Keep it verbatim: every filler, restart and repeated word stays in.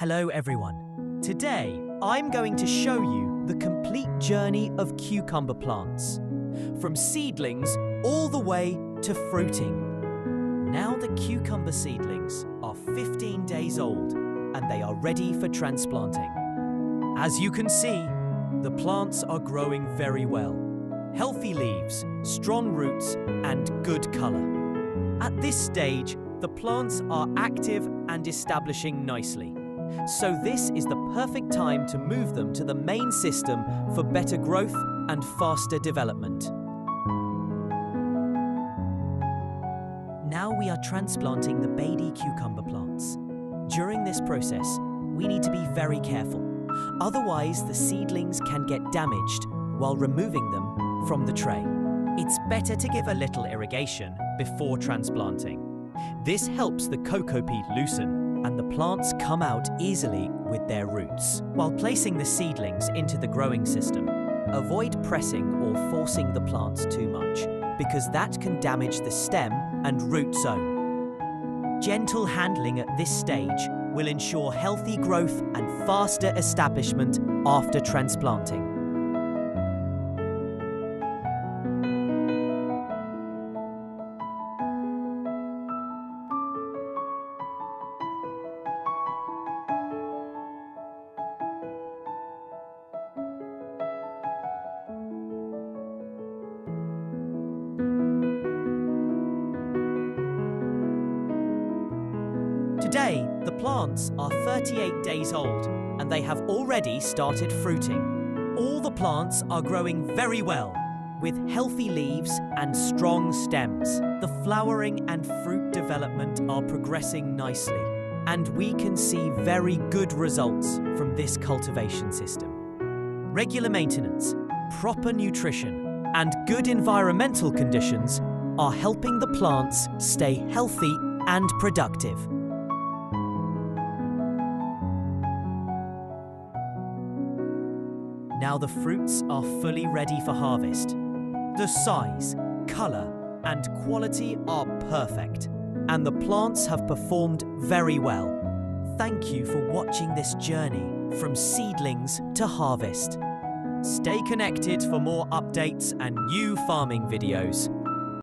Hello everyone. Today, I'm going to show you the complete journey of cucumber plants, from seedlings all the way to fruiting. Now the cucumber seedlings are fifteen days old and they are ready for transplanting. As you can see, the plants are growing very well. Healthy leaves, strong roots and good colour. At this stage, the plants are active and establishing nicely. So this is the perfect time to move them to the main system for better growth and faster development. Now we are transplanting the baby cucumber plants. During this process, we need to be very careful. Otherwise, the seedlings can get damaged while removing them from the tray. It's better to give a little irrigation before transplanting. This helps the cocoa peat loosen and the plants come out easily with their roots. While placing the seedlings into the growing system, avoid pressing or forcing the plants too much, because that can damage the stem and root zone. Gentle handling at this stage will ensure healthy growth and faster establishment after transplanting. Today, the plants are thirty-eight days old and they have already started fruiting. All the plants are growing very well, with healthy leaves and strong stems. The flowering and fruit development are progressing nicely, and we can see very good results from this cultivation system. Regular maintenance, proper nutrition, and good environmental conditions are helping the plants stay healthy and productive. Now the fruits are fully ready for harvest. The size, colour and quality are perfect, and the plants have performed very well. Thank you for watching this journey from seedlings to harvest. Stay connected for more updates and new farming videos.